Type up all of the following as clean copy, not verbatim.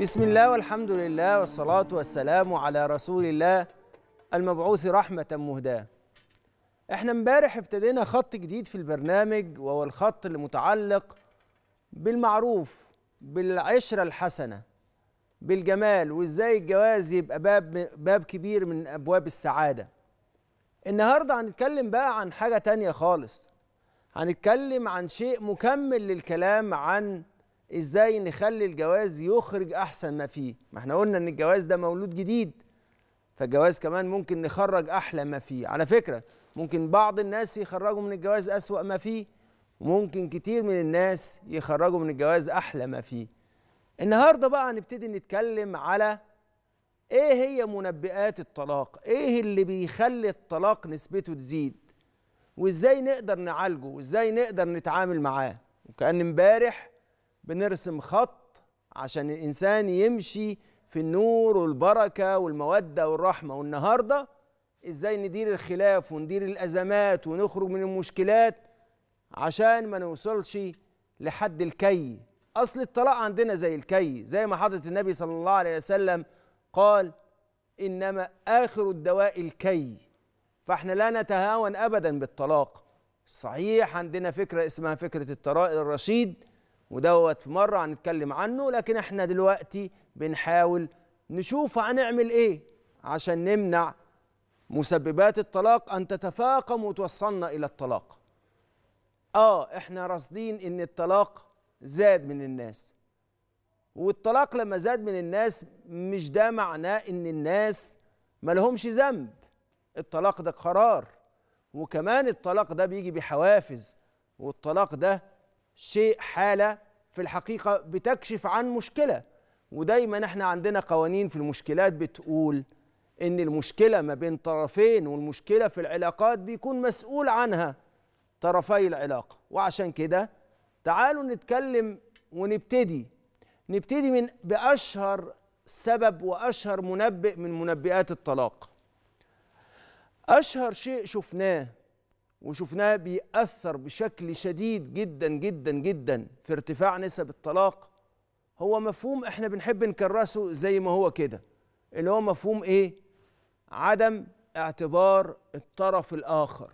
بسم الله والحمد لله والصلاة والسلام على رسول الله المبعوث رحمة مهداة. احنا امبارح ابتدينا خط جديد في البرنامج، وهو الخط اللي متعلق بالمعروف بالعشرة الحسنة، بالجمال، وازاي الجواز يبقى باب كبير من ابواب السعادة. النهارده هنتكلم بقى عن حاجة تانية خالص، هنتكلم عن شيء مكمل للكلام عن ازاي نخلي الجواز يخرج احسن ما فيه. ما احنا قلنا ان الجواز ده مولود جديد، فالجواز كمان ممكن نخرج احلى ما فيه. على فكرة ممكن بعض الناس يخرجوا من الجواز أسوأ ما فيه، وممكن كتير من الناس يخرجوا من الجواز أحلى ما فيه. النهارده بقى هنبتدي نتكلم على إيه هي منبئات الطلاق، إيه اللي بيخلي الطلاق نسبته تزيد، وإزاي نقدر نعالجه، وإزاي نقدر نتعامل معاه. وكأن امبارح بنرسم خط عشان الإنسان يمشي في النور والبركة والمودة والرحمة، والنهارده ازاي ندير الخلاف وندير الازمات ونخرج من المشكلات عشان ما نوصلش لحد الكي. اصل الطلاق عندنا زي الكي، زي ما حضرة النبي صلى الله عليه وسلم قال انما اخر الدواء الكي، فاحنا لا نتهاون ابدا بالطلاق. صحيح عندنا فكرة اسمها فكرة الطلاق الرشيد، ودوت في مرة هنتكلم عنه، لكن احنا دلوقتي بنحاول نشوف هنعمل ايه عشان نمنع مسببات الطلاق أن تتفاقم وتوصلنا إلى الطلاق. إحنا راصدين إن الطلاق زاد من الناس، والطلاق لما زاد من الناس مش ده معناه إن الناس ما لهمش ذنب. الطلاق ده قرار، وكمان الطلاق ده بيجي بحوافز، والطلاق ده شيء، حالة في الحقيقة بتكشف عن مشكلة. ودايما إحنا عندنا قوانين في المشكلات بتقول إن المشكلة ما بين طرفين، والمشكلة في العلاقات بيكون مسؤول عنها طرفي العلاقة. وعشان كده تعالوا نتكلم ونبتدي من بأشهر سبب وأشهر منبئ من منبئات الطلاق. أشهر شيء شفناه، وشفناه بيأثر بشكل شديد جدا جدا جدا في ارتفاع نسب الطلاق، هو مفهوم احنا بنحب نكرسه زي ما هو كده، اللي هو مفهوم ايه؟ عدم اعتبار الطرف الاخر.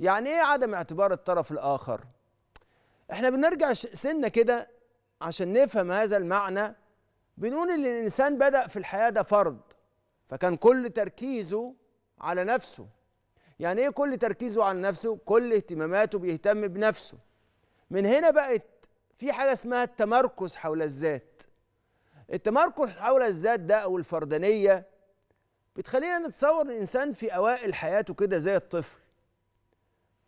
يعني ايه عدم اعتبار الطرف الاخر؟ احنا بنرجع سنة كده عشان نفهم هذا المعنى. بنقول ان الانسان بدأ في الحياة ده فرد، فكان كل تركيزه على نفسه. يعني ايه كل تركيزه على نفسه؟ كل اهتماماته بيهتم بنفسه. من هنا بقت في حاجة اسمها التمركز حول الذات. التمركز حول الذات ده أو الفردانية بتخلينا نتصور الإنسان في أوائل حياته كده زي الطفل،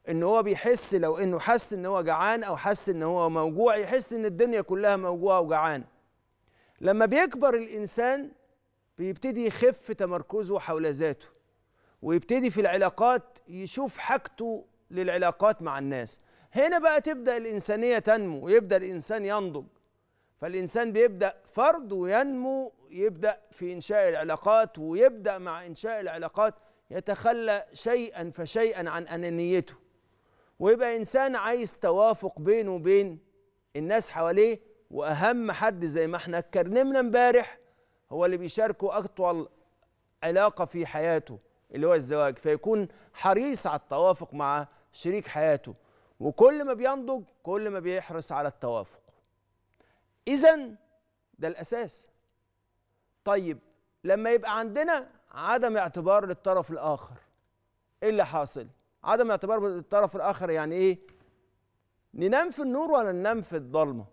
إن هو بيحس، لو إنه حس إن هو جعان أو حس إن هو موجوع، يحس إن الدنيا كلها موجوعة وجعانة. لما بيكبر الإنسان بيبتدي يخف تمركزه حول ذاته، ويبتدي في العلاقات يشوف حاجته للعلاقات مع الناس. هنا بقى تبدأ الإنسانية تنمو، ويبدأ الإنسان ينضج. فالإنسان بيبدأ فرد وينمو، يبدأ في إنشاء العلاقات، ويبدأ مع إنشاء العلاقات يتخلى شيئا فشيئا عن أنانيته، ويبقى إنسان عايز توافق بينه وبين الناس حواليه. وأهم حد زي ما احنا اتكلمنا امبارح هو اللي بيشاركه أطول علاقة في حياته اللي هو الزواج، فيكون حريص على التوافق مع شريك حياته، وكل ما بينضج كل ما بيحرص على التوافق. إذن ده الأساس. طيب لما يبقى عندنا عدم اعتبار للطرف الآخر، إيه اللي حاصل؟ عدم اعتبار للطرف الآخر يعني إيه؟ ننام في النور ولا ننام في الضلمة؟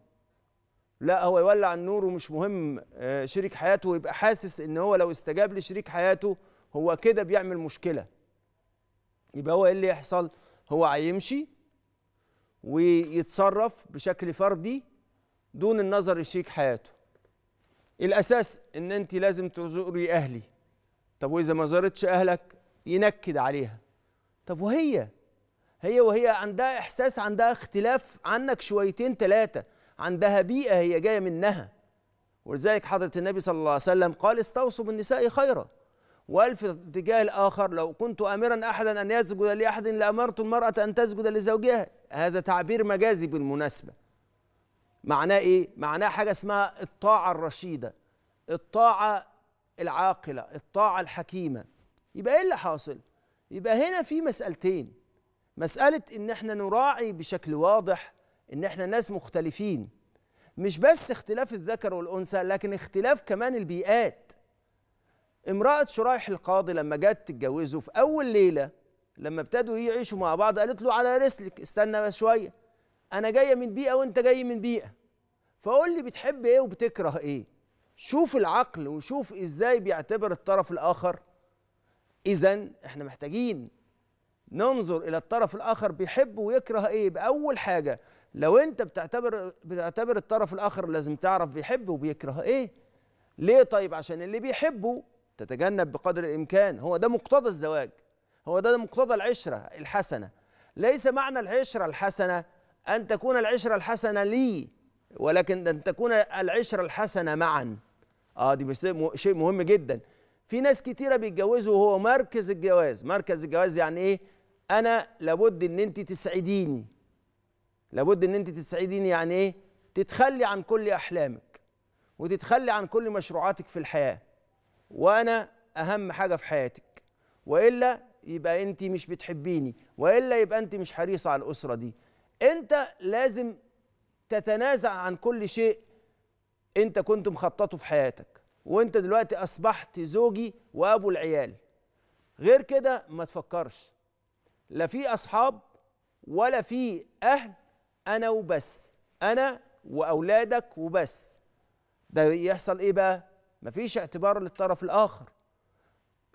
لا، هو يولع النور ومش مهم شريك حياته، ويبقى حاسس إن هو لو استجاب لشريك حياته هو كده بيعمل مشكلة. يبقى هو إيه اللي يحصل؟ هو هيمشي ويتصرف بشكل فردي دون النظر لشريك حياته. الأساس إن أنت لازم تزوري أهلي. طب وإذا ما زارتش أهلك ينكد عليها. طب وهي؟ وهي عندها إحساس، عندها اختلاف عنك شويتين ثلاثة، عندها بيئة هي جاية منها. ولذلك حضرة النبي صلى الله عليه وسلم قال استوصوا بالنساء خيرا. وقال في اتجاه الآخر لو كنت آمرا أحدا أن يسجد لأحد لأمرت المرأة أن تسجد لزوجها. هذا تعبير مجازي بالمناسبة. معناه ايه؟ معناه حاجه اسمها الطاعه الرشيده، الطاعه العاقله، الطاعه الحكيمه. يبقى ايه اللي حاصل؟ يبقى هنا في مسألتين، مسألة إن احنا نراعي بشكل واضح إن احنا ناس مختلفين، مش بس اختلاف الذكر والأنثى لكن اختلاف كمان البيئات. امرأة شرايح القاضي لما جت تتجوزه في أول ليلة لما ابتدوا يعيشوا مع بعض قالت له على رسلك استنى بس شوية، أنا جاية من بيئة وأنت جاي من بيئة، فقول لي بتحب إيه وبتكره إيه. شوف العقل وشوف إزاي بيعتبر الطرف الآخر. إذا احنا محتاجين ننظر إلى الطرف الآخر بيحب ويكره إيه؟ بأول حاجة لو أنت بتعتبر الطرف الآخر لازم تعرف بيحب وبيكره إيه. ليه طيب؟ عشان اللي بيحبه تتجنب بقدر الإمكان، هو ده مقتضى الزواج، هو ده مقتضى العشرة الحسنة. ليس معنى العشرة الحسنة أن تكون العشرة الحسنة لي، ولكن أن تكون العشرة الحسنة معا. دي شيء مهم جدا. في ناس كتيرة بيتجوزوا وهو مركز الجواز. مركز الجواز يعني ايه؟ انا لابد ان انت تسعديني، لابد ان انت تسعديني. يعني ايه؟ تتخلي عن كل احلامك وتتخلي عن كل مشروعاتك في الحياة، وانا اهم حاجة في حياتك، والا يبقى انت مش بتحبيني، والا يبقى انت مش حريصة على الاسرة دي. انت لازم تتنازع عن كل شيء انت كنت مخططه في حياتك، وانت دلوقتي اصبحت زوجي وابو العيال. غير كده ما تفكرش، لا في اصحاب ولا في اهل، انا وبس، انا واولادك وبس. ده يحصل ايه بقى؟ مفيش اعتبار للطرف الاخر.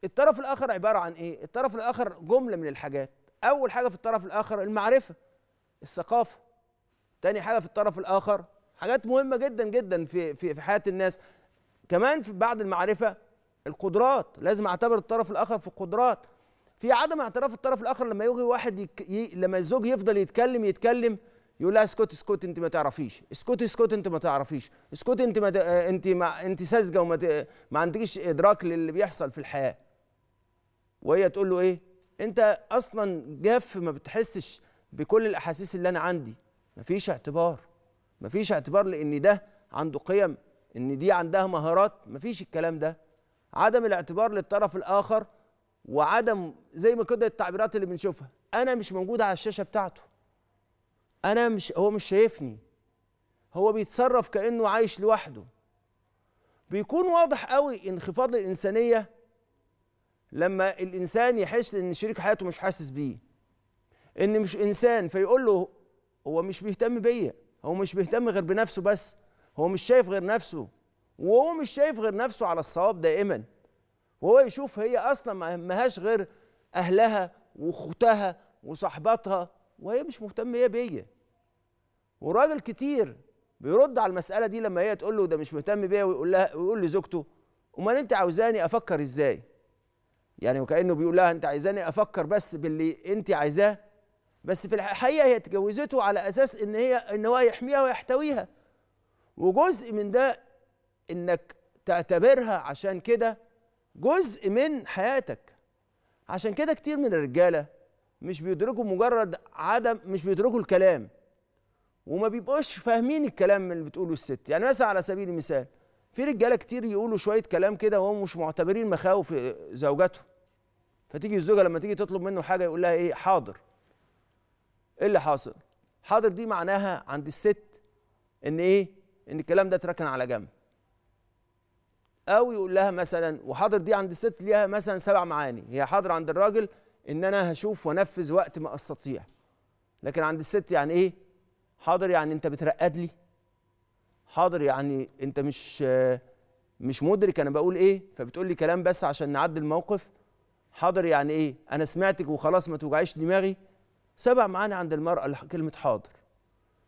الطرف الاخر عباره عن ايه؟ الطرف الاخر جمله من الحاجات. اول حاجه في الطرف الاخر المعرفه، الثقافه. تاني حاجه في الطرف الاخر حاجات مهمه جدا جدا في حياه الناس. كمان في بعد المعرفة القدرات، لازم اعتبر الطرف الآخر في القدرات. في عدم اعتراف الطرف الآخر لما يجي واحد لما الزوج يفضل يتكلم يقول لها اسكت اسكت انت ما تعرفيش، اسكت اسكت انت ما تعرفيش، اسكت انت ما انت ساذجة وما عندكيش ادراك للي بيحصل في الحياة. وهي تقول له ايه؟ انت اصلا جاف ما بتحسش بكل الاحاسيس اللي انا عندي. مفيش اعتبار، مفيش اعتبار لان ده عنده قيم، إن دي عندها مهارات، مفيش الكلام ده. عدم الاعتبار للطرف الآخر، وعدم زي ما كده التعبيرات اللي بنشوفها، أنا مش موجودة على الشاشة بتاعته، أنا مش، هو مش شايفني، هو بيتصرف كأنه عايش لوحده. بيكون واضح قوي انخفاض الإنسانية لما الإنسان يحس إن شريك حياته مش حاسس بيه، إن مش إنسان، فيقول له هو مش بيهتم بيا، هو مش بيهتم غير بنفسه بس، هو مش شايف غير نفسه، وهو مش شايف غير نفسه على الصواب دائما، وهو يشوف هي اصلا ما همهاش غير اهلها واختها وصحباتها، وهي مش مهتمه هي بيا. والراجل كتير بيرد على المساله دي لما هي تقول له ده مش مهتم بيا، ويقول لها، ويقول لزوجته امال انت عاوزاني افكر ازاي؟ يعني وكانه بيقول لها انت عايزاني افكر بس باللي انت عايزاه، بس في الحقيقه هي اتجوزته على اساس ان هو يحميها ويحتويها. وجزء من ده انك تعتبرها عشان كده جزء من حياتك. عشان كده كتير من الرجاله مش بيدركوا مجرد عدم، مش بيدركوا الكلام وما بيبقوش فاهمين الكلام اللي بتقوله الست. يعني مثلا على سبيل المثال في رجاله كتير يقولوا شويه كلام كده وهم مش معتبرين مخاوف زوجاتهم، فتيجي الزوجه لما تيجي تطلب منه حاجه يقول لها ايه؟ حاضر. ايه اللي حاصل؟ حاضر دي معناها عند الست ان ايه؟ إن الكلام ده اتركن على جنب. أو يقول لها مثلا، وحاضر دي عند الست ليها مثلا 7 معاني، هي حاضر عند الراجل إن أنا هشوف وأنفذ وقت ما أستطيع، لكن عند الست يعني إيه؟ حاضر يعني أنت بترقد لي، حاضر يعني أنت مش مدرك أنا بقول إيه، فبتقول لي كلام بس عشان نعدل الموقف، حاضر يعني إيه؟ أنا سمعتك وخلاص ما توجعيش دماغي. 7 معاني عند المرأة كلمة حاضر.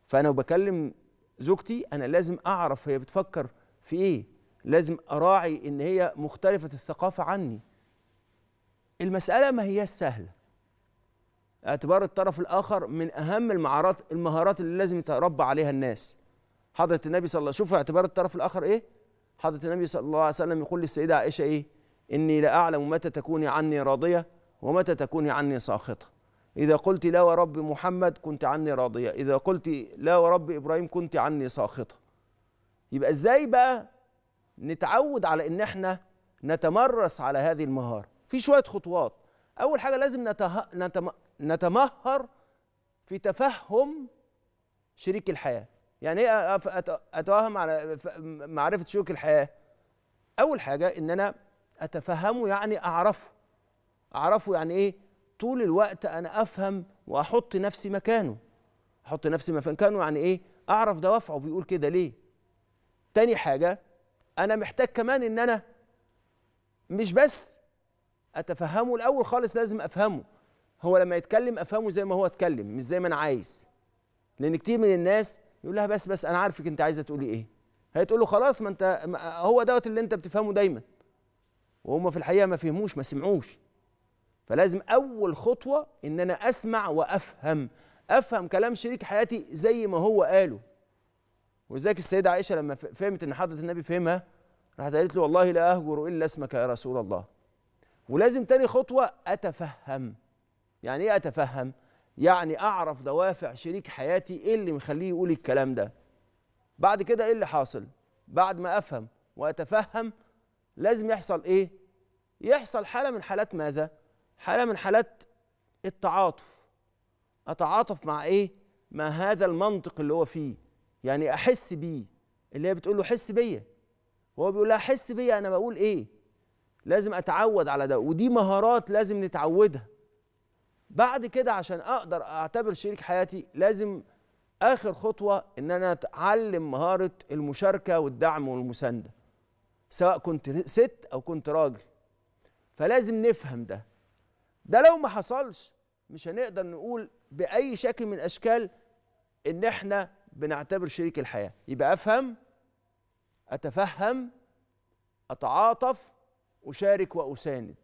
فأنا وبكلم زوجتي أنا لازم أعرف هي بتفكر في إيه، لازم أراعي إن هي مختلفة الثقافة عني. المسألة ما هي سهلة. اعتبار الطرف الآخر من أهم المهارات اللي لازم يتربى عليها الناس. حضرة النبي صلى الله عليه وسلم، شوفوا اعتبار الطرف الآخر إيه؟ حضرة النبي صلى الله عليه وسلم يقول للسيدة عائشة إيه؟ إني لا أعلم متى تكوني عني راضية ومتى تكوني عني ساخطة. إذا قلت لا ورب محمد كنت عني راضية، إذا قلت لا ورب إبراهيم كنت عني ساخطة. يبقى إزاي بقى نتعود على إن إحنا نتمرس على هذه المهارة؟ في شوية خطوات. أول حاجة لازم نتمهر في تفهم شريك الحياة. يعني إيه أتوهم على معرفة شريك الحياة؟ أول حاجة إن أنا أتفهمه، يعني أعرفه. أعرفه يعني إيه؟ طول الوقت أنا أفهم وأحط نفسي مكانه. أحط نفسي مكانه يعني إيه؟ أعرف دوافعه بيقول كده ليه. تاني حاجة أنا محتاج كمان إن أنا مش بس أتفهمه، الأول خالص لازم أفهمه. هو لما يتكلم أفهمه زي ما هو اتكلم، مش زي ما أنا عايز. لأن كتير من الناس يقول لها بس أنا عارفك أنت عايزة تقولي إيه. هيتقول له خلاص ما أنت هو دوت اللي أنت بتفهمه دايماً. وهم في الحقيقة ما فهموش، ما سمعوش. فلازم أول خطوة إن أنا أسمع وأفهم، أفهم كلام شريك حياتي زي ما هو قاله. ولذلك السيدة عائشة لما فهمت إن حضرة النبي فهمها، راحت قالت له والله لا أهجر إلا اسمك يا رسول الله. ولازم تاني خطوة أتفهم. يعني إيه أتفهم؟ يعني أعرف دوافع شريك حياتي، إيه اللي مخليه يقول الكلام ده. بعد كده إيه اللي حاصل؟ بعد ما أفهم وأتفهم لازم يحصل إيه؟ يحصل حالة من حالات ماذا؟ حالة من حالات التعاطف. أتعاطف مع إيه؟ مع هذا المنطق اللي هو فيه. يعني أحس بيه، اللي هي بتقول له حس بيا، وهو بيقول لها حس بيا أنا بقول إيه؟ لازم أتعود على ده، ودي مهارات لازم نتعودها. بعد كده عشان أقدر أعتبر شريك حياتي لازم آخر خطوة إن أنا أتعلم مهارة المشاركة والدعم والمساندة، سواء كنت ست أو كنت راجل. فلازم نفهم ده. ده لو ما حصلش مش هنقدر نقول بأي شكل من الأشكال إن إحنا بنعتبر شريك الحياة. يبقى أفهم، أتفهم، أتعاطف، أشارك وأساند.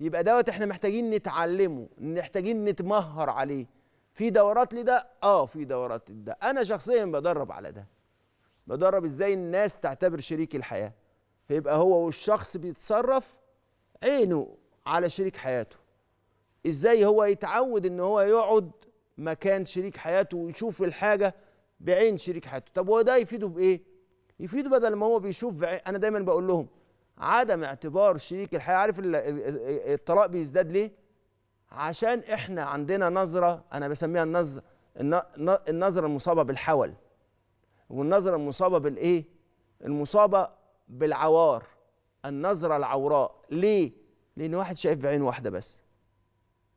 يبقى دوت إحنا محتاجين نتعلمه، محتاجين نتمهر عليه. في دورات لده؟ في دورات لده. أنا شخصيا بدرب على ده. بدرب إزاي الناس تعتبر شريك الحياة. فيبقى هو والشخص بيتصرف عينه على شريك حياته، إزاي هو يتعود إن هو يقعد مكان شريك حياته ويشوف الحاجة بعين شريك حياته. طب هو ده يفيده بإيه؟ يفيده بدل ما هو بيشوف أنا دايماً بقول لهم عدم اعتبار شريك الحياة. عارف الطلاق بيزداد ليه؟ عشان إحنا عندنا نظرة، أنا بسميها النظرة المصابة بالحول، والنظرة المصابة بالإيه؟ المصابة بالعوار، النظرة العوراء. ليه؟ لأن واحد شايف بعين واحدة بس.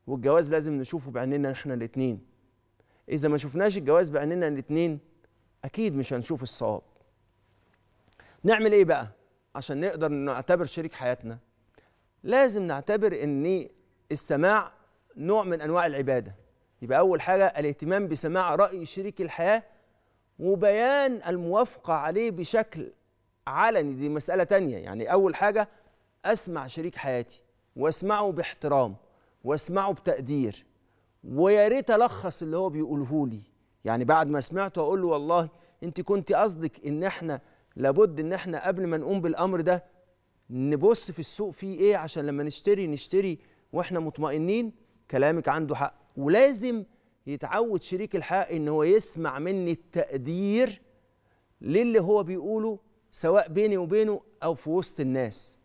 والجواز لازم نشوفه بعيننا احنا الاتنين. إذا ما شفناش الجواز بعيننا الاتنين أكيد مش هنشوف الصواب. نعمل إيه بقى عشان نقدر نعتبر شريك حياتنا؟ لازم نعتبر إن السماع نوع من أنواع العبادة. يبقى أول حاجة الاهتمام بسماع رأي شريك الحياة وبيان الموافقة عليه بشكل علني. دي مسألة تانية. يعني أول حاجة أسمع شريك حياتي، واسمعه باحترام، واسمعه بتقدير، ويا ريت الخص اللي هو بيقوله لي. يعني بعد ما سمعته اقول له والله انت كنت قصدك ان احنا لابد ان احنا قبل ما نقوم بالامر ده نبص في السوق فيه ايه عشان لما نشتري واحنا مطمئنين. كلامك عنده حق. ولازم يتعود شريك الحق ان هو يسمع مني التقدير للي هو بيقوله، سواء بيني وبينه او في وسط الناس.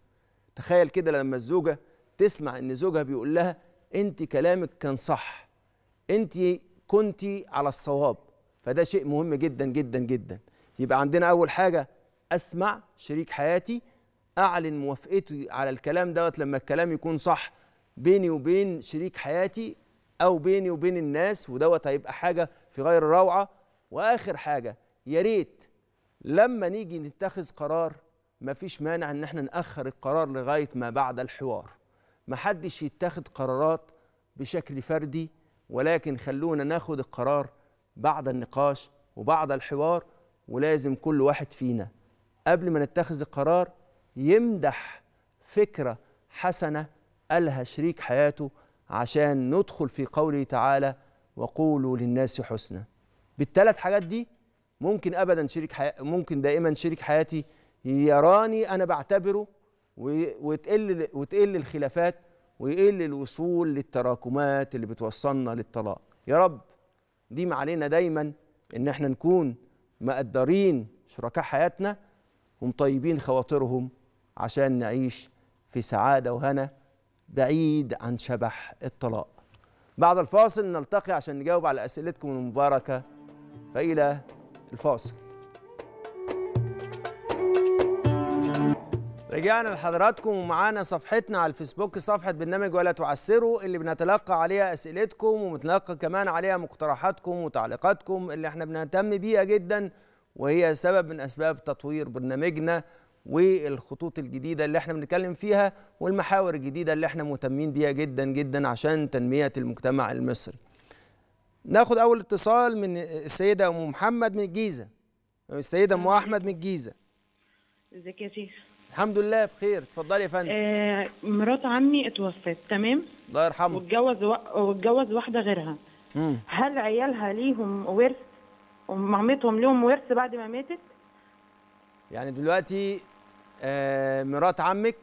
تخيل كده لما الزوجة تسمع ان زوجها بيقول لها انت كلامك كان صح، انت كنتي على الصواب. فده شيء مهم جدا جدا جدا. يبقى عندنا اول حاجة اسمع شريك حياتي، اعلن موافقتي على الكلام دوت لما الكلام يكون صح بيني وبين شريك حياتي او بيني وبين الناس، ودوت هيبقى حاجة في غير روعة. واخر حاجة يا ريت لما نيجي نتخذ قرار ما فيش مانع ان احنا نأخر القرار لغاية ما بعد الحوار. ما حدش يتخذ قرارات بشكل فردي، ولكن خلونا ناخد القرار بعد النقاش وبعد الحوار. ولازم كل واحد فينا قبل ما نتخذ القرار يمدح فكرة حسنة قالها شريك حياته، عشان ندخل في قوله تعالى وقولوا للناس حسنى. بالثلاث حاجات دي ممكن ابدا ممكن دائما شريك حياتي يراني أنا بعتبره، وتقل الخلافات ويقل الوصول للتراكمات اللي بتوصلنا للطلاق. يا رب دي ما علينا دايما ان احنا نكون مقدرين شركاء حياتنا ومطيبين خواطرهم عشان نعيش في سعادة وهنا بعيد عن شبح الطلاق. بعد الفاصل نلتقي عشان نجاوب على أسئلتكم المباركة، فإلى الفاصل. رجعنا لحضراتكم ومعانا صفحتنا على الفيسبوك، صفحة برنامج ولا تعسروا، اللي بنتلقى عليها أسئلتكم وبنتلقى كمان عليها مقترحاتكم وتعليقاتكم اللي احنا بنهتم بيها جدا، وهي سبب من أسباب تطوير برنامجنا والخطوط الجديدة اللي احنا بنتكلم فيها والمحاور الجديدة اللي احنا مهتمين بيها جدا جدا عشان تنمية المجتمع المصري. ناخد أول اتصال من السيدة أم محمد من الجيزة. السيدة أم أحمد من الجيزة، ازيك يا سيدي؟ الحمد لله بخير، اتفضلي يا فندم. مرات عمي اتوفت، تمام؟ الله يرحمه. واتجوز واحدة غيرها. هل عيالها ليهم ورث؟ ومامتهم ليهم ورث بعد ما ماتت؟ يعني دلوقتي مرات عمك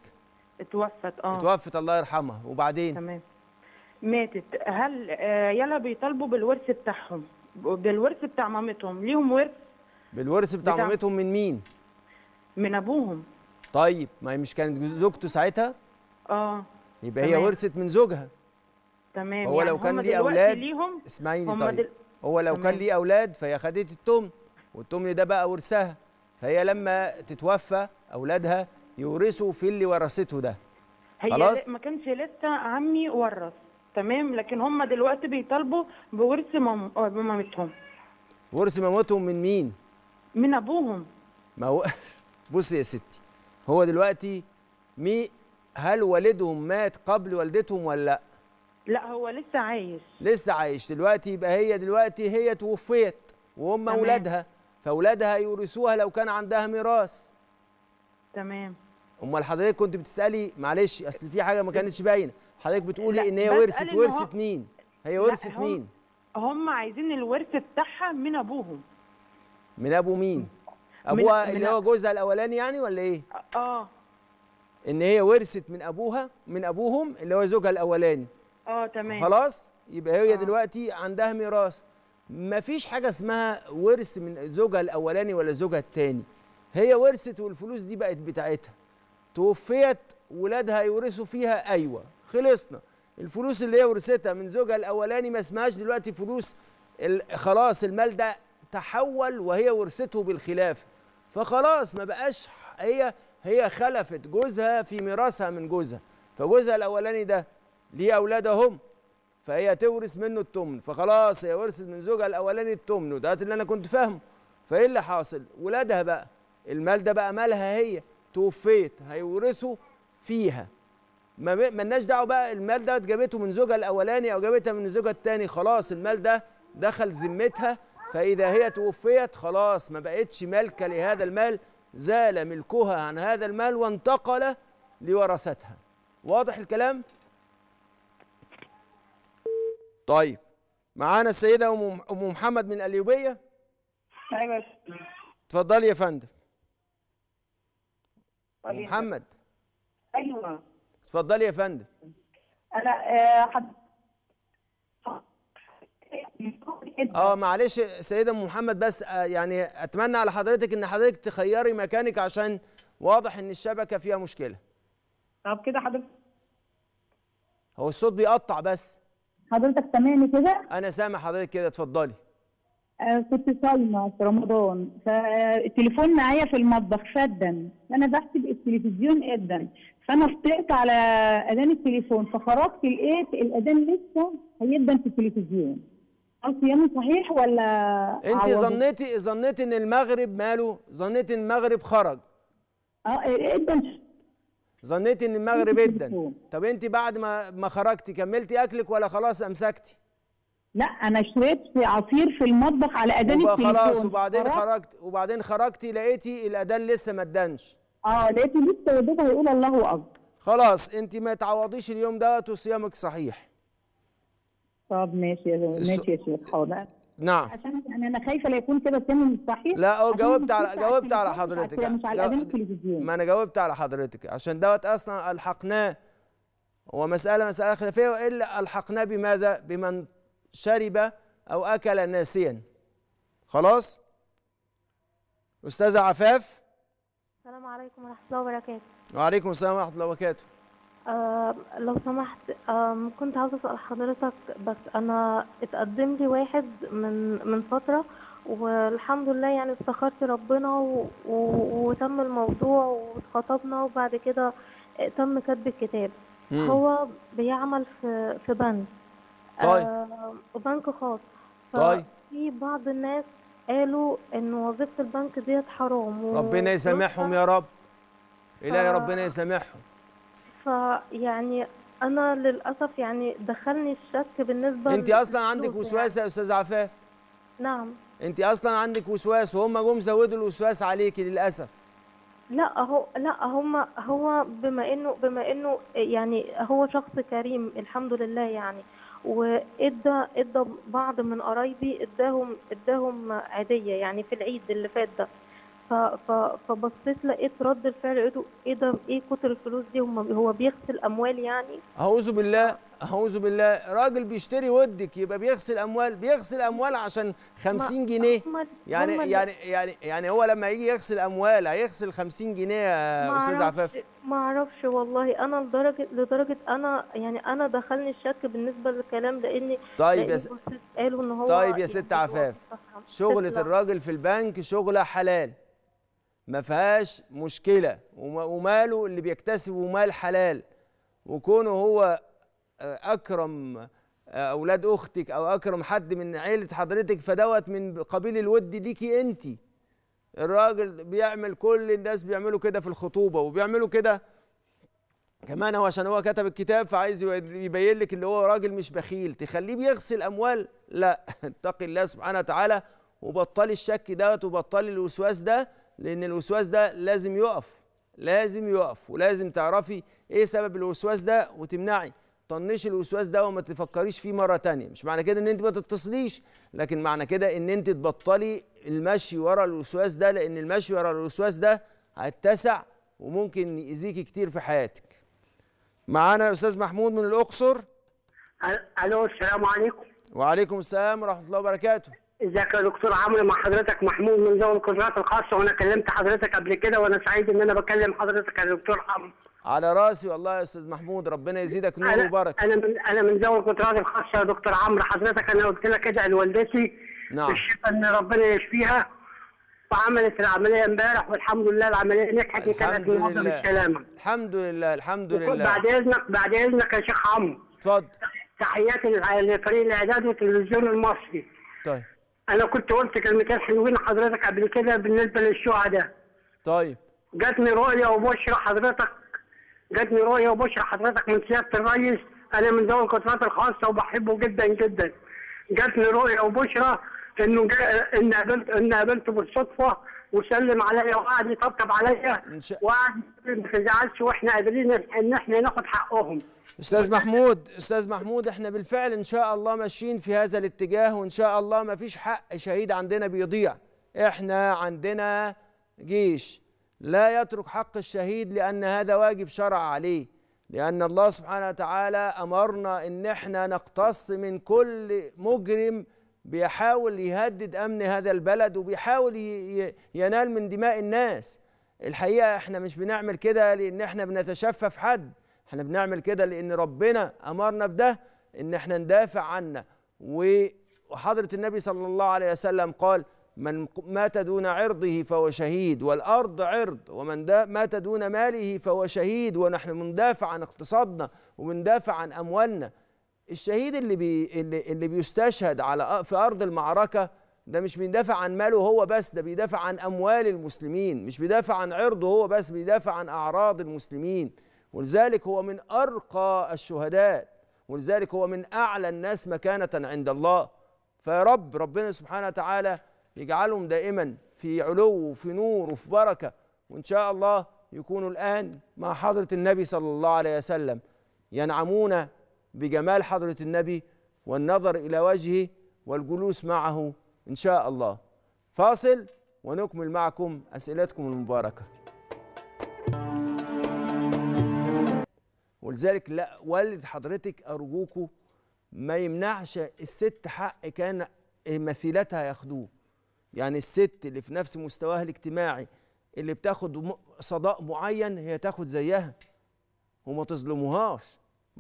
اتوفت، اتوفت الله يرحمها، وبعدين تمام ماتت، هل عيالها بيطالبوا بالورث بتاعهم، بالورث بتاع مامتهم؟ ليهم ورث بالورث بتاع مامتهم من مين؟ من ابوهم. طيب ما هي مش كانت زوجته ساعتها؟ يبقى تمام. هي ورثت من زوجها، تمام. هو يعني لو كان ليه اولاد، اسمعيني طيب، هو لو تمام. كان ليه اولاد فهي خدت التمن، والتمن ده بقى ورثها، فهي لما تتوفى اولادها يورثوا في اللي ورثته ده. خلاص؟ هي ما كانش لسه عمي ورث، تمام، لكن هم دلوقتي بيطالبوا بورث مامتهم. ورث مامتهم من مين؟ من ابوهم. ما هو بصي يا ستي، هو دلوقتي هل والدهم مات قبل والدتهم ولا لا؟ لا هو لسه عايش. لسه عايش دلوقتي، يبقى هي دلوقتي هي توفيت وهم اولادها، فاولادها يورثوها لو كان عندها ميراث. تمام. امال حضرتك كنت بتسالي، معلش اصل في حاجه ما كانتش باينه، حضرتك بتقولي ان هي ورثت مين؟ هي ورثت مين؟ هم عايزين الورث بتاعها من ابوهم. من ابو مين؟ ابوها اللي هو جوزها الاولاني يعني ولا ايه؟ ان هي ورثت من ابوها، من ابوهم اللي هو زوجها الاولاني. تمام. خلاص؟ يبقى هي دلوقتي عندها ميراث. مفيش حاجة اسمها ورث من زوجها الأولاني ولا زوجها التاني، هي ورثت والفلوس دي بقت بتاعتها، توفيت ولادها يورثوا فيها. أيوة خلصنا، الفلوس اللي هي ورثتها من زوجها الأولاني ما اسمهاش دلوقتي فلوس، خلاص المال ده تحول وهي ورثته بالخلافة، فخلاص ما بقاش هي خلفت جوزها في ميراثها من جوزها، فجوزها الأولاني ده ليه أولادهم، فهي تورث منه التمن، فخلاص هي ورثت من زوجها الاولاني التمن، وده اللي انا كنت فاهمه. فايه اللي حاصل؟ ولادها بقى المال ده بقى مالها، هي توفيت هيورثوا فيها، ما لناش دعوه بقى المال ده جابته من زوجها الاولاني او جابتها من زوجها الثاني، خلاص المال ده دخل ذمتها، فاذا هي توفيت خلاص ما بقتش مالكه لهذا المال، زال ملكها عن هذا المال وانتقل لورثتها. واضح الكلام؟ طيب معانا السيدة أم محمد من القليوبية. أيوة اتفضلي يا فندم. أم محمد. أيوة اتفضلي يا فندم. أنا معلش سيدة أم محمد، بس يعني أتمنى على حضرتك إن حضرتك تخيري مكانك عشان واضح إن الشبكة فيها مشكلة. طب كده حضرتك هو الصوت بيقطع، بس حضرتك سامعني كده؟ أنا سامع حضرتك كده، اتفضلي. كنت صايمة في رمضان، فالتليفون معايا في المطبخ فدا، أنا بحسب التلفزيون إدا، فأنا فطرت على أذان التليفون، فخرجت لقيت الأذان لسه هيبدا في التلفزيون. صيامي صحيح ولا أنت ظنيتي إن المغرب ماله؟ ظنيتي إن المغرب خرج. إدا ظنيتي ان المغرب جدا. طب انت بعد ما خرجتي كملتي اكلك ولا خلاص امسكتي؟ لا انا شربت عصير في المطبخ على اذان التليفون خلاص، وبعدين خرجتي لقيتي الاذان لسه ما ادنش. لقيتي لسه والدتها هيقول الله اكبر. خلاص انت ما تعوضيش اليوم دوت وصيامك صحيح. طب ماشي يا شيخ. حاضر. نعم. عشان يعني انا خايفه لا يكون كده التاني مش صحيح. لا جاوبت على حضرتك. مش على اذان التلفزيون. ما انا جاوبت على حضرتك عشان دوت اصلا الحقناه ومسألة خلافية، وإلا ألحقنا بماذا؟ بمن شرب أو أكل ناسيا. خلاص؟ أستاذة عفاف، السلام عليكم ورحمة الله وبركاته. وعليكم السلام ورحمة الله وبركاته. لو سمحت، كنت عاوزة أسأل حضرتك، بس أنا اتقدم لي واحد من فترة، والحمد لله يعني افتخرت ربنا وتم الموضوع واتخطبنا، وبعد كده تم كتب الكتاب. هو بيعمل في بنك، طيب، بنك خاص. طيب، في بعض الناس قالوا ان وظيفه البنك ديت حرام، ربنا يسامحهم يا رب، الهي ربنا يسامحهم. فيعني انا للاسف يعني دخلني الشك بالنسبه. انت اصلا عندك وسواس يا استاذ عفاف؟ نعم. انت اصلا عندك وسواس، وهم جم زودوا الوسواس عليكي للاسف. لا هو هو بما انه يعني هو شخص كريم الحمد لله يعني، وادى بعض من قرايبي اداهم عاديه يعني في العيد اللي فات ده. فبصيت لقيت رد الفعل، لقيته ايه ده، ايه كتر الفلوس دي، هو بيغسل اموال يعني؟ اعوذ بالله اعوذ بالله، راجل بيشتري ودك يبقى بيغسل اموال، بيغسل اموال عشان 50 جنيه يعني يعني يعني يعني هو لما يجي يغسل اموال هيغسل 50 جنيه يا استاذ عفاف؟ ما اعرفش والله، انا لدرجه انا يعني انا دخلني الشك بالنسبه للكلام، لاني طيب يا ست، قالوا ان هو طيب يا ست عفاف، شغله الراجل في البنك شغله حلال ما فيهاش مشكله، وماله اللي بيكتسبه مال حلال، وكونه هو اكرم اولاد اختك او اكرم حد من عيله حضرتك فدوت من قبيل الود ليكي انت. الراجل بيعمل، كل الناس بيعملوا كده في الخطوبه، وبيعملوا كده كمان هو عشان هو كتب الكتاب، فعايز يبين لك اللي هو راجل مش بخيل، تخليه بيغسل اموال؟ لا، اتقي الله سبحانه وتعالى، وبطلي الشك دوت، وبطلي الوسواس ده، لان الوسواس ده لازم يقف، لازم يقف، ولازم تعرفي ايه سبب الوسواس ده وتمنعي. طنشي الوسواس ده وما تفكريش فيه مره ثانيه، مش معنى كده ان انت ما تتصليش، لكن معنى كده ان انت تبطلي المشي ورا الوسواس ده، لان المشي ورا الوسواس ده هيتسع وممكن يأذيكي كتير في حياتك. معانا الاستاذ محمود من الاقصر. الو، السلام عليكم. وعليكم السلام ورحمه الله وبركاته. ازيك يا دكتور عمرو؟ مع حضرتك محمود من زون القدرات الخاصه، وانا كلمت حضرتك قبل كده، وانا سعيد ان انا بكلم حضرتك يا دكتور عمرو. على راسي والله يا استاذ محمود، ربنا يزيدك نور وبركه. انا من زون القدرات الخاصه يا دكتور عمرو. حضرتك انا قلت لك كده لوالدتي، نعم، الشفاء ان ربنا يشفيها، وعملت العمليه امبارح والحمد لله العمليه نجحت، وكانت من معظم السلامه. الحمد لله الحمد لله. بعد اذنك بعد اذنك يا شيخ عمرو، اتفضل. تحياتي لفريق الاعداد والتلفزيون المصري. طيب، أنا كنت قلت كلمتين حلوين حضرتك قبل كده بالنسبة للشهداء. طيب، جاتني رؤية وبشرى حضرتك، جاتني رؤية وبشرى حضرتك من سيادة الرئيس، أنا من ذوي القدرات الخاصة وبحبه جدا جدا. جاتني رؤية وبشرى إنه إني قابلته بالصدفة، وسلم عليا وقعد يطبطب عليا وقعد ما تزعلش، وإحنا قادرين إن إحنا ناخد حقهم. استاذ محمود احنا بالفعل ان شاء الله ماشيين في هذا الاتجاه، وان شاء الله ما فيش حق شهيد عندنا بيضيع. احنا عندنا جيش لا يترك حق الشهيد، لان هذا واجب شرع عليه، لان الله سبحانه وتعالى امرنا ان احنا نقتص من كل مجرم بيحاول يهدد امن هذا البلد وبيحاول ينال من دماء الناس. الحقيقة احنا مش بنعمل كده لان احنا بنتشفى في حد، احنا بنعمل كده لان ربنا امرنا بده، ان احنا ندافع عنه. وحضرة النبي صلى الله عليه وسلم قال: من مات دون عرضه فهو شهيد، والارض عرض، ومن مات دون ماله فهو شهيد. ونحن بندافع عن اقتصادنا وبندافع عن اموالنا. الشهيد اللي بيستشهد في ارض المعركة ده مش بيدافع عن ماله هو بس، ده بيدافع عن اموال المسلمين، مش بيدافع عن عرضه هو بس، بيدافع عن اعراض المسلمين. ولذلك هو من أرقى الشهداء، ولذلك هو من أعلى الناس مكانة عند الله. فيا رب ربنا سبحانه وتعالى يجعلهم دائما في علو وفي نور وفي بركة، وإن شاء الله يكونوا الآن مع حضرة النبي صلى الله عليه وسلم، ينعمون بجمال حضرة النبي والنظر إلى وجهه والجلوس معه إن شاء الله. فاصل ونكمل معكم أسئلتكم المباركة. ولذلك لا والد حضرتك أرجوكوا ما يمنعش الست حق كان مثيلتها ياخدوه. يعني الست اللي في نفس مستواها الاجتماعي اللي بتاخد صداق معين هي تاخد زيها، وما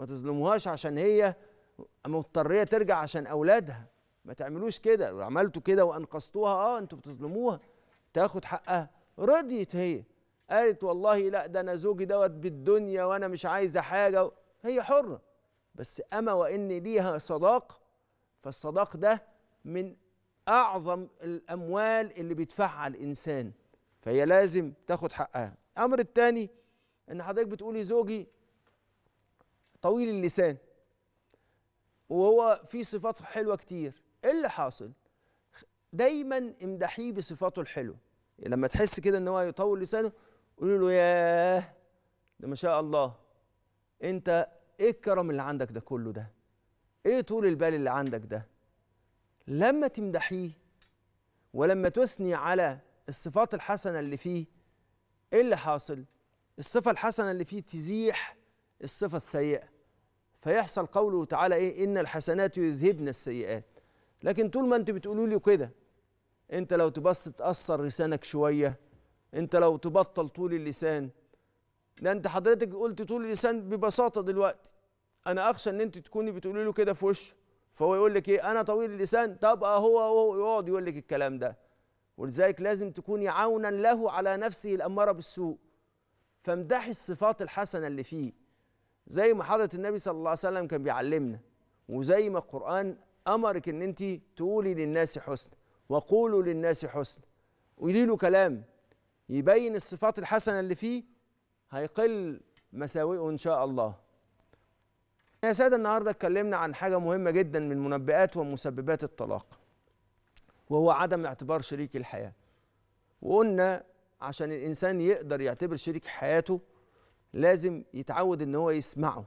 تظلموهاش عشان هي مضطريه ترجع عشان اولادها. ما تعملوش كده، وعملتوا كده وانقذتوها انتوا بتظلموها. تاخد حقها. رضيت هي، قالت والله لا ده انا زوجي دوت بالدنيا وانا مش عايزه حاجه، هي حره. بس اما وان ليها صداق، فالصداق ده من اعظم الاموال اللي بيدفعها الانسان، فهي لازم تاخد حقها. الامر الثاني ان حضرتك بتقولي زوجي طويل اللسان وهو فيه صفات حلوه كتير، ايه اللي حاصل؟ دايما امدحيه بصفاته الحلوه. لما تحس كده ان هو يطول لسانه قولي له ياه ده ما شاء الله، انت ايه الكرم اللي عندك ده كله، ده ايه طول البال اللي عندك ده. لما تمدحيه ولما تثني على الصفات الحسنه اللي فيه، ايه اللي حاصل؟ الصفه الحسنه اللي فيه تزيح الصفه السيئه، فيحصل قوله تعالى ايه؟ ان الحسنات يذهبن السيئات. لكن طول ما انت بتقولوا له كده، انت لو تبص تقصر لسانك شويه، انت لو تبطل طول اللسان، ده انت حضرتك قلت طول اللسان ببساطه دلوقتي. انا اخشى ان انت تكوني بتقولي له كده في وشه، فهو يقول لك ايه؟ انا طويل اللسان. طب هو يقعد يقول لك الكلام ده. ولذلك لازم تكوني عونا له على نفسه الاماره بالسوء، فامدحي الصفات الحسنه اللي فيه، زي ما حضره النبي صلى الله عليه وسلم كان بيعلمنا، وزي ما القران امرك ان انت تقولي للناس حسن، وقولوا للناس حسن. قولي له كلام يبين الصفات الحسنه اللي فيه، هيقل مساوئه ان شاء الله. يا ساده النهارده اتكلمنا عن حاجه مهمه جدا من منبئات ومسببات الطلاق، وهو عدم اعتبار شريك الحياه. وقلنا عشان الانسان يقدر يعتبر شريك حياته لازم يتعود ان هو يسمعه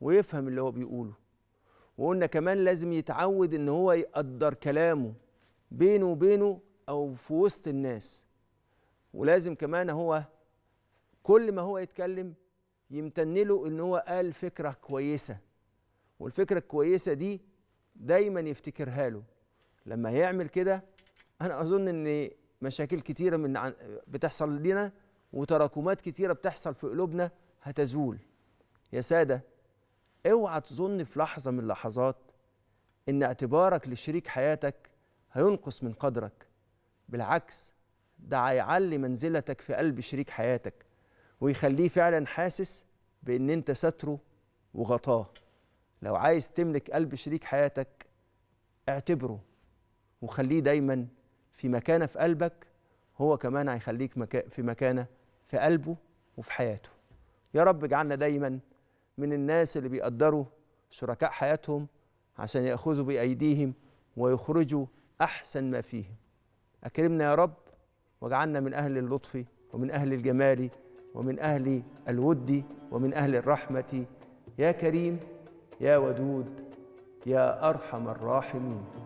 ويفهم اللي هو بيقوله. وقلنا كمان لازم يتعود ان هو يقدر كلامه بينه وبينه او في وسط الناس. ولازم كمان هو كل ما هو يتكلم يمتن له ان هو قال فكره كويسه، والفكره الكويسه دي دايما يفتكرها له. لما هيعمل كده انا اظن ان مشاكل كتيره من بتحصل لنا وتراكمات كتيره بتحصل في قلوبنا هتزول. يا ساده اوعى تظن في لحظه من اللحظات ان اعتبارك لشريك حياتك هينقص من قدرك، بالعكس ده هيعلي منزلتك في قلب شريك حياتك ويخليه فعلا حاسس بان انت ستره وغطاه. لو عايز تملك قلب شريك حياتك اعتبره وخليه دايما في مكانه في قلبك، هو كمان هيخليك في مكانه في قلبه وفي حياته. يا رب اجعلنا دايما من الناس اللي بيقدروا شركاء حياتهم عشان ياخذوا بايديهم ويخرجوا احسن ما فيهم. اكرمنا يا رب واجعلنا من اهل اللطف ومن اهل الجمال ومن أهل الود ومن أهل الرحمة، يا كريم يا ودود يا أرحم الراحمين.